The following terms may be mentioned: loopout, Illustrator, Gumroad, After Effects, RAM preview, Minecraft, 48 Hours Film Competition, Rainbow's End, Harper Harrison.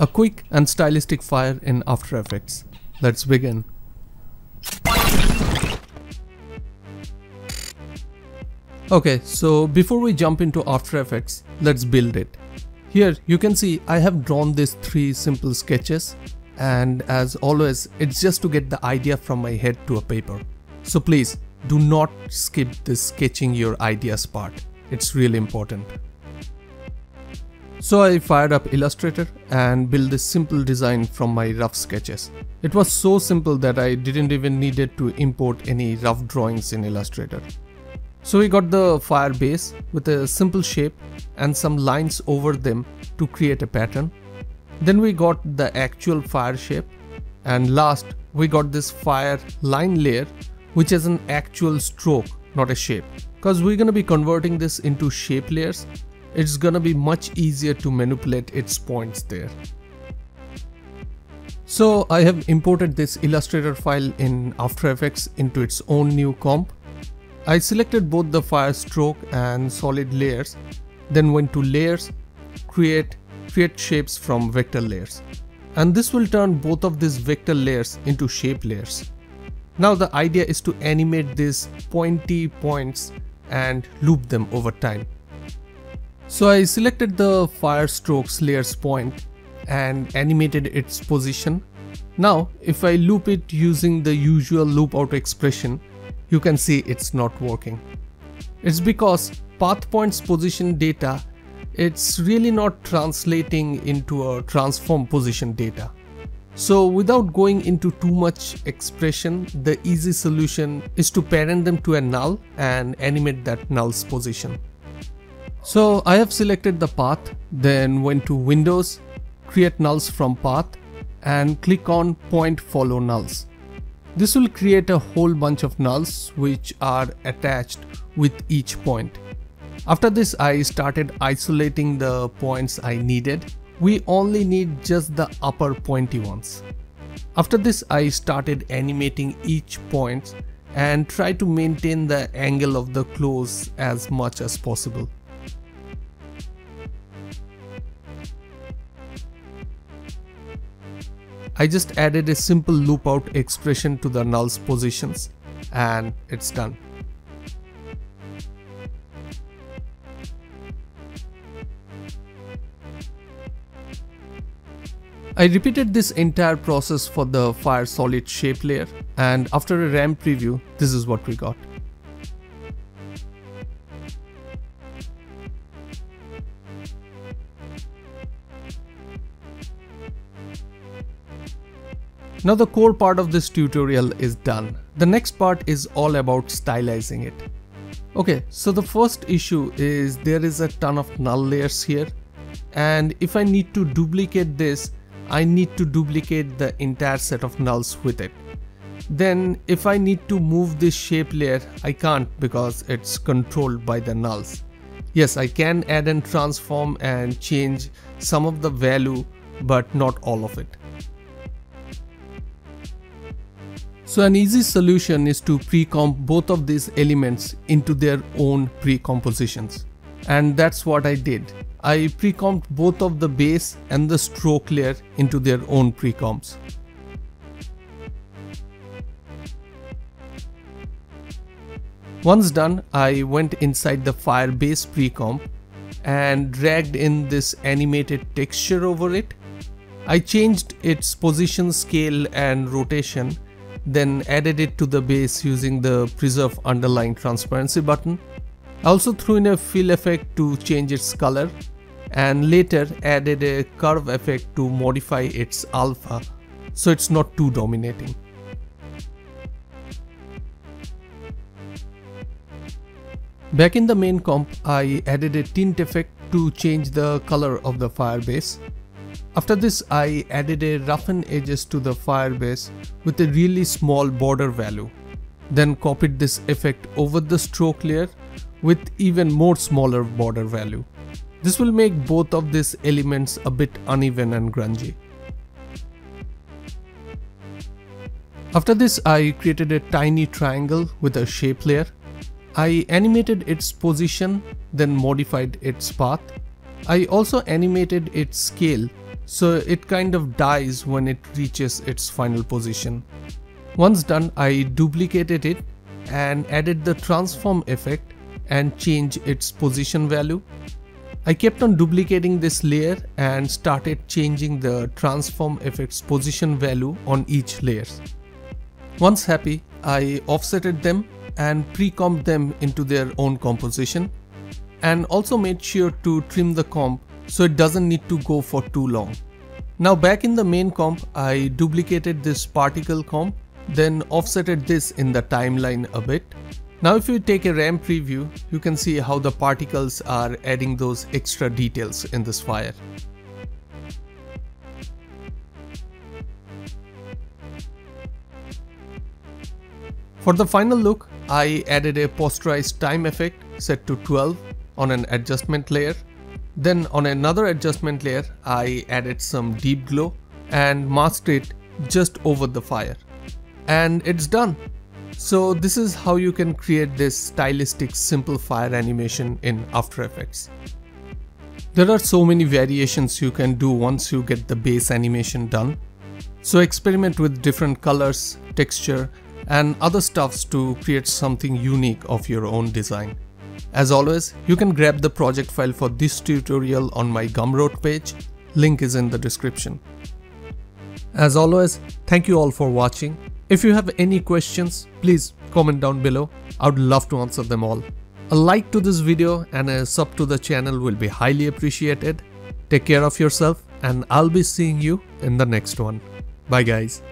a quick and stylistic fire in After Effects. Let's begin. Okay, so before we jump into After Effects, let's build it. Here you can see I have drawn these three simple sketches, and as always, it's just to get the idea from my head to a paper. So please do not skip this sketching your ideas part. It's really important. So I fired up Illustrator and built this simple design from my rough sketches. It was so simple that I didn't even need to import any rough drawings in Illustrator. So we got the fire base with a simple shape and some lines over them to create a pattern. Then we got the actual fire shape, and last we got this fire line layer, which is an actual stroke, not a shape. Because we're gonna be converting this into shape layers, it's gonna be much easier to manipulate its points there. So I have imported this Illustrator file in After Effects into its own new comp. I selected both the fire stroke and solid layers, then went to layers, create shapes from vector layers. And this will turn both of these vector layers into shape layers. Now the idea is to animate these pointy points and loop them over time. So I selected the fire strokes layers point and animated its position. Now if I loop it using the usual loopout expression, you can see it's not working. It's because path points position data, it's really not translating into a transform position data. So without going into too much expression, the easy solution is to parent them to a null and animate that null's position. So I have selected the path, then went to Windows, create nulls from path, and click on point follow nulls. This will create a whole bunch of nulls which are attached with each point. After this, I started isolating the points I needed. We only need just the upper pointy ones. After this, I started animating each point and try to maintain the angle of the close as much as possible. I just added a simple loopout expression to the nulls positions, and it's done. I repeated this entire process for the fire solid shape layer, and after a RAM preview, this is what we got. Now the core part of this tutorial is done. The next part is all about stylizing it. Okay, so the first issue is there is a ton of null layers here, and if I need to duplicate this, I need to duplicate the entire set of nulls with it. Then if I need to move this shape layer, I can't because it's controlled by the nulls. Yes, I can add and transform and change some of the value, but not all of it. So an easy solution is to pre-comp both of these elements into their own pre-compositions. And that's what I did. I pre-comped both of the base and the stroke layer into their own pre-comps. Once done, I went inside the fire base pre-comp and dragged in this animated texture over it. I changed its position, scale and rotation, then added it to the base using the preserve underline transparency button. I also threw in a fill effect to change its color, and later added a curve effect to modify its alpha so it's not too dominating. Back in the main comp, I added a tint effect to change the color of the fire base. After this, I added a roughen edges to the fire base with a really small border value. Then copied this effect over the stroke layer with even more smaller border value. This will make both of these elements a bit uneven and grungy. After this, I created a tiny triangle with a shape layer. I animated its position, then modified its path. I also animated its scale so it kind of dies when it reaches its final position. Once done, I duplicated it and added the transform effect and changed its position value. I kept on duplicating this layer and started changing the transform effect's position value on each layer. Once happy, I offsetted them and pre-comped them into their own composition, and also made sure to trim the comp so it doesn't need to go for too long. Now back in the main comp, I duplicated this particle comp, then offsetted this in the timeline a bit. Now if you take a RAM preview, you can see how the particles are adding those extra details in this fire. For the final look, I added a posterized time effect set to 12 on an adjustment layer. Then on another adjustment layer, I added some deep glow and masked it just over the fire. And it's done. So this is how you can create this stylistic simple fire animation in After Effects. There are so many variations you can do once you get the base animation done. So experiment with different colors, texture, and other stuffs to create something unique of your own design. As always, you can grab the project file for this tutorial on my Gumroad page. Link is in the description. As always, thank you all for watching. If you have any questions, please comment down below. I would love to answer them all. A like to this video and a sub to the channel will be highly appreciated. Take care of yourself, and I'll be seeing you in the next one. Bye guys.